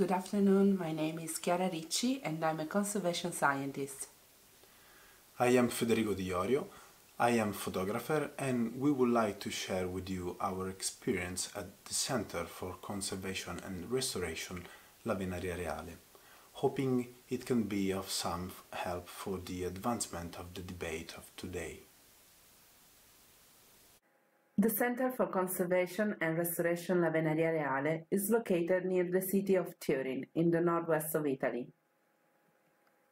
Good afternoon, my name is Chiara Ricci and I'm a conservation scientist. I am Federico Di Iorio, I am photographer, and we would like to share with you our experience at the Center for Conservation and Restoration La Venaria Reale, hoping it can be of some help for the advancement of the debate of today. The Center for Conservation and Restoration La Venaria Reale is located near the city of Turin, in the northwest of Italy.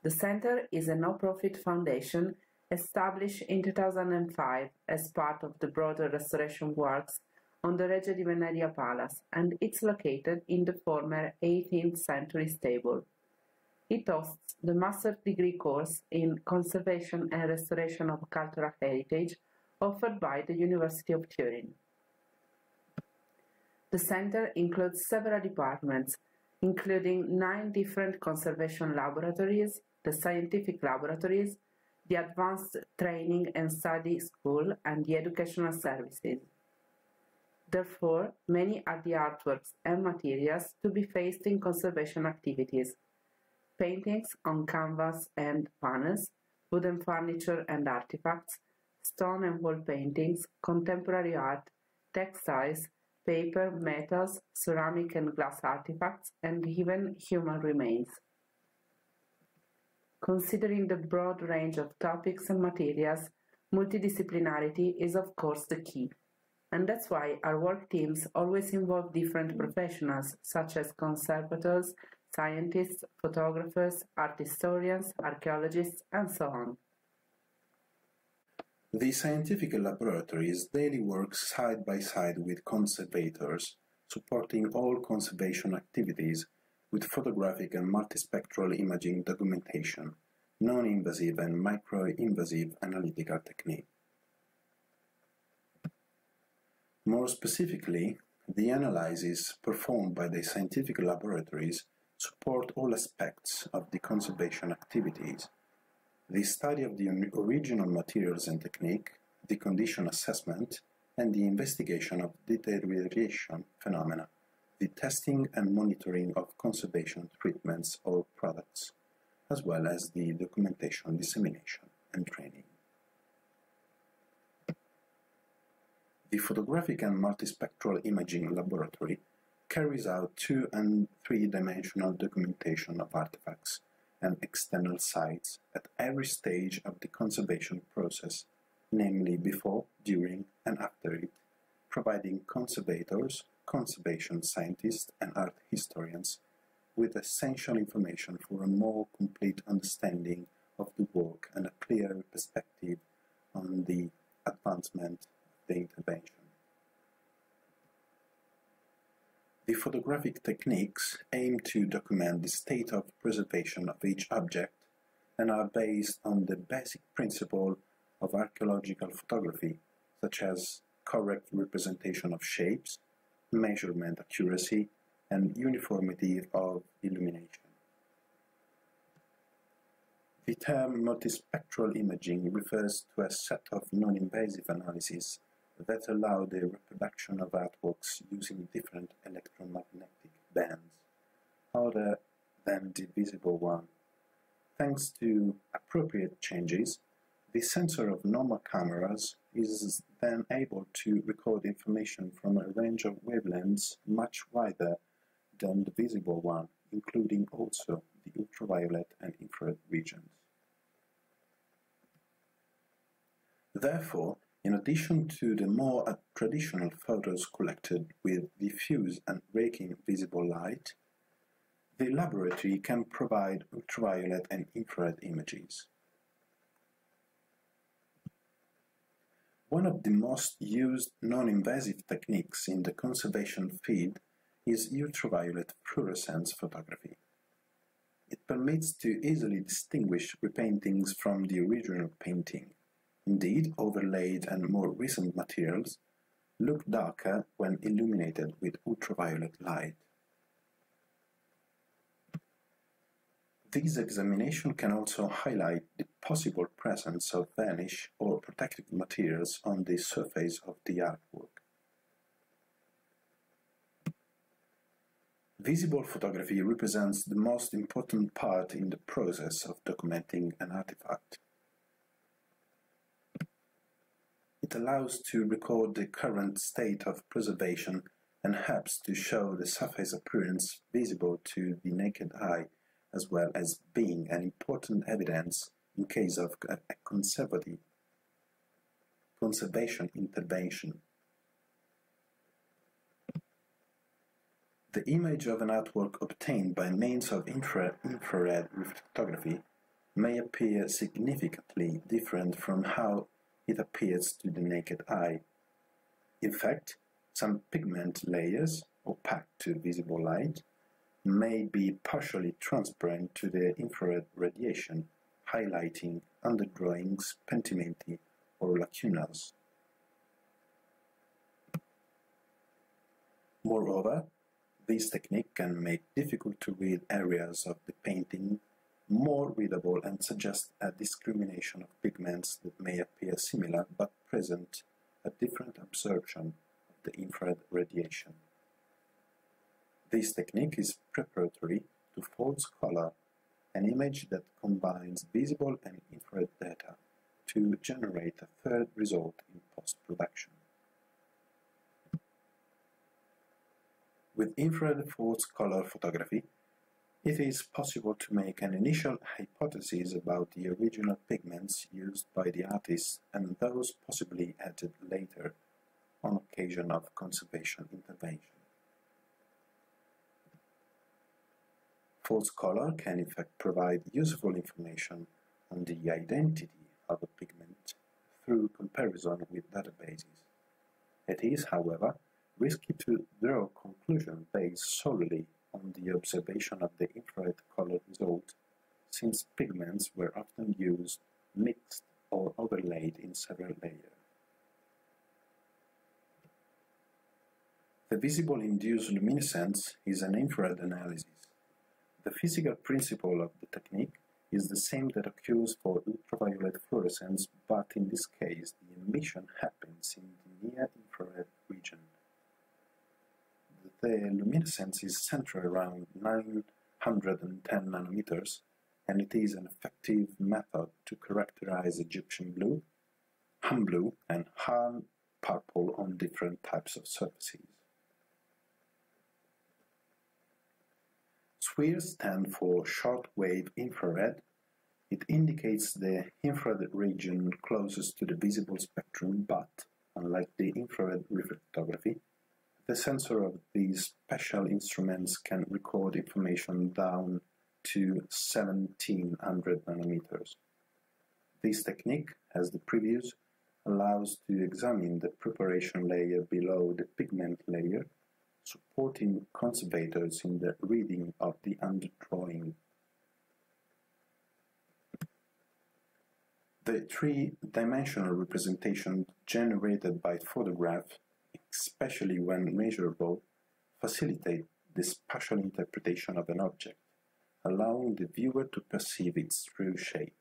The center is a no-profit foundation established in 2005 as part of the broader restoration works on the Reggia di Venaria Palace, and it's located in the former 18th century stable. It hosts the master's degree course in Conservation and Restoration of Cultural Heritage offered by the University of Turin. The center includes several departments, including 9 different conservation laboratories, the scientific laboratories, the Advanced Training and Study School, and the educational services. Therefore, many are the artworks and materials to be faced in conservation activities: paintings on canvas and panels, wooden furniture and artifacts, stone and wall paintings, contemporary art, textiles, paper, metals, ceramic and glass artifacts, and even human remains. Considering the broad range of topics and materials, multidisciplinarity is of course the key, and that's why our work teams always involve different professionals such as conservators, scientists, photographers, art historians, archaeologists, and so on. The scientific laboratories daily work side by side with conservators, supporting all conservation activities with photographic and multispectral imaging documentation, non-invasive and micro-invasive analytical technique. More specifically, the analyses performed by the scientific laboratories support all aspects of the conservation activities: the study of the original materials and technique, the condition assessment, and the investigation of deterioration phenomena, the testing and monitoring of conservation treatments or products, as well as the documentation, dissemination, and training. The photographic and multispectral imaging laboratory carries out 2- and 3-dimensional documentation of artifacts and external sites at every stage of the conservation process, namely before, during, and after it, providing conservators, conservation scientists, and art historians with essential information for a more complete understanding of the work and a clearer perspective on the advancement of the intervention. The photographic techniques aim to document the state of preservation of each object and are based on the basic principle of archaeological photography, such as correct representation of shapes, measurement accuracy, and uniformity of illumination. The term multispectral imaging refers to a set of non-invasive analyses that allow the reproduction of artworks using different electromagnetic bands, other than the visible one. Thanks to appropriate changes, the sensor of normal cameras is then able to record information from a range of wavelengths much wider than the visible one, including also the ultraviolet and infrared regions. Therefore, in addition to the more traditional photos collected with diffuse and raking visible light, the laboratory can provide ultraviolet and infrared images. One of the most used non-invasive techniques in the conservation field is ultraviolet fluorescence photography. It permits to easily distinguish repaintings from the original painting. Indeed, overlaid and more recent materials look darker when illuminated with ultraviolet light. This examination can also highlight the possible presence of varnish or protective materials on the surface of the artwork. Visible photography represents the most important part in the process of documenting an artifact. It allows to record the current state of preservation and helps to show the surface appearance visible to the naked eye, as well as being an important evidence in case of a conservation intervention. The image of an artwork obtained by means of infrared photography may appear significantly different from how it appears to the naked eye. In fact, some pigment layers, opaque to visible light, may be partially transparent to the infrared radiation, highlighting underdrawings, pentimenti, or lacunas. Moreover, this technique can make difficult-to-read areas of the painting more readable and suggest a discrimination of pigments that may appear similar but present a different absorption of the infrared radiation. This technique is preparatory to false color, an image that combines visible and infrared data to generate a third result in post-production. With infrared false color photography, it is possible to make an initial hypothesis about the original pigments used by the artist and those possibly added later on occasion of conservation intervention. False color can in fact provide useful information on the identity of a pigment through comparison with databases. It is, however, risky to draw conclusions based solely on the observation of the infrared color result, since pigments were often used, mixed, or overlaid in several layers. The visible induced luminescence is an infrared analysis. The physical principle of the technique is the same that occurs for ultraviolet fluorescence, but in this case, the emission happens in the near-infrared region. The luminescence is centered around 910 nanometers, and it is an effective method to characterize Egyptian blue, Han blue, and Han purple on different types of surfaces. SWIR stands for short-wave infrared. It indicates the infrared region closest to the visible spectrum, but, unlike the infrared reflectography, the sensor of these special instruments can record information down to 1700 nanometers. This technique, as the previous, allows to examine the preparation layer below the pigment layer, supporting conservators in the reading of the underdrawing. The three-dimensional representation generated by photograph, especially when measurable, facilitate the spatial interpretation of an object, allowing the viewer to perceive its true shape.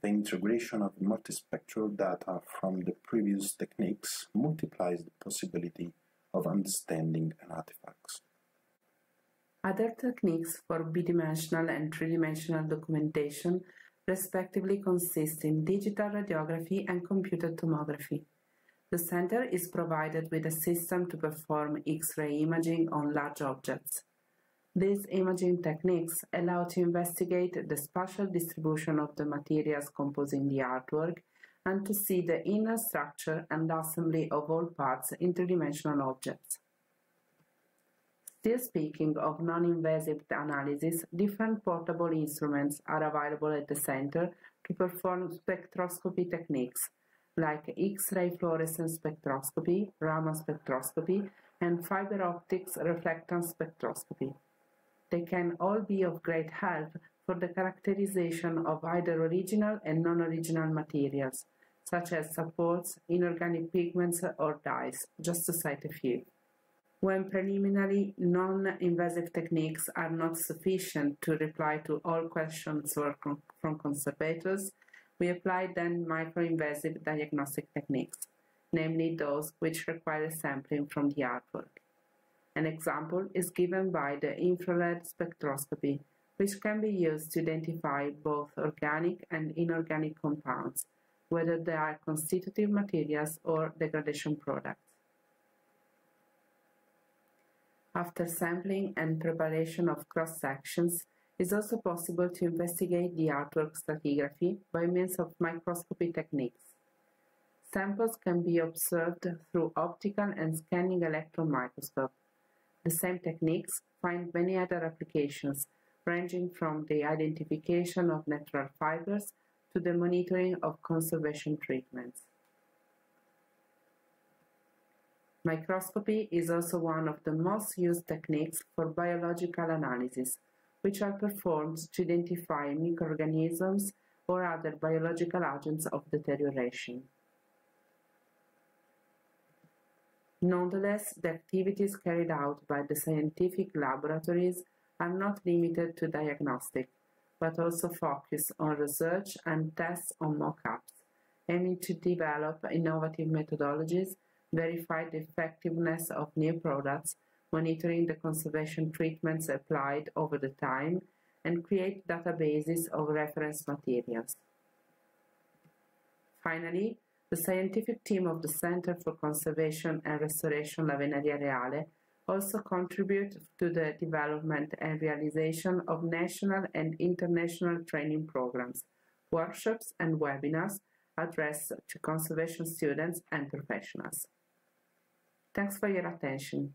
The integration of multispectral data from the previous techniques multiplies the possibility of understanding an artifact. Other techniques for bidimensional and three-dimensional documentation respectively consist in digital radiography and computed tomography. The center is provided with a system to perform X-ray imaging on large objects. These imaging techniques allow to investigate the spatial distribution of the materials composing the artwork and to see the inner structure and assembly of all parts in three-dimensional objects. Still speaking of non-invasive analysis, different portable instruments are available at the center to perform spectroscopy techniques, like X-ray fluorescence spectroscopy, Raman spectroscopy, and fiber optics reflectance spectroscopy. They can all be of great help for the characterization of either original and non-original materials, such as supports, inorganic pigments, or dyes, just to cite a few. When preliminary non-invasive techniques are not sufficient to reply to all questions from conservators, we apply then microinvasive diagnostic techniques, namely those which require sampling from the artwork. An example is given by the infrared spectroscopy, which can be used to identify both organic and inorganic compounds, whether they are constitutive materials or degradation products. After sampling and preparation of cross-sections, it is also possible to investigate the artwork stratigraphy by means of microscopy techniques. Samples can be observed through optical and scanning electron microscope. The same techniques find many other applications, ranging from the identification of natural fibers to the monitoring of conservation treatments. Microscopy is also one of the most used techniques for biological analysis, which are performed to identify microorganisms or other biological agents of deterioration. Nonetheless, the activities carried out by the scientific laboratories are not limited to diagnostic, but also focus on research and tests on mock-ups, aiming to develop innovative methodologies, verify the effectiveness of new products, monitoring the conservation treatments applied over the time, and create databases of reference materials. Finally, the scientific team of the Center for Conservation and Restoration La Venaria Reale also contribute to the development and realization of national and international training programs, workshops and webinars addressed to conservation students and professionals. Thanks for your attention.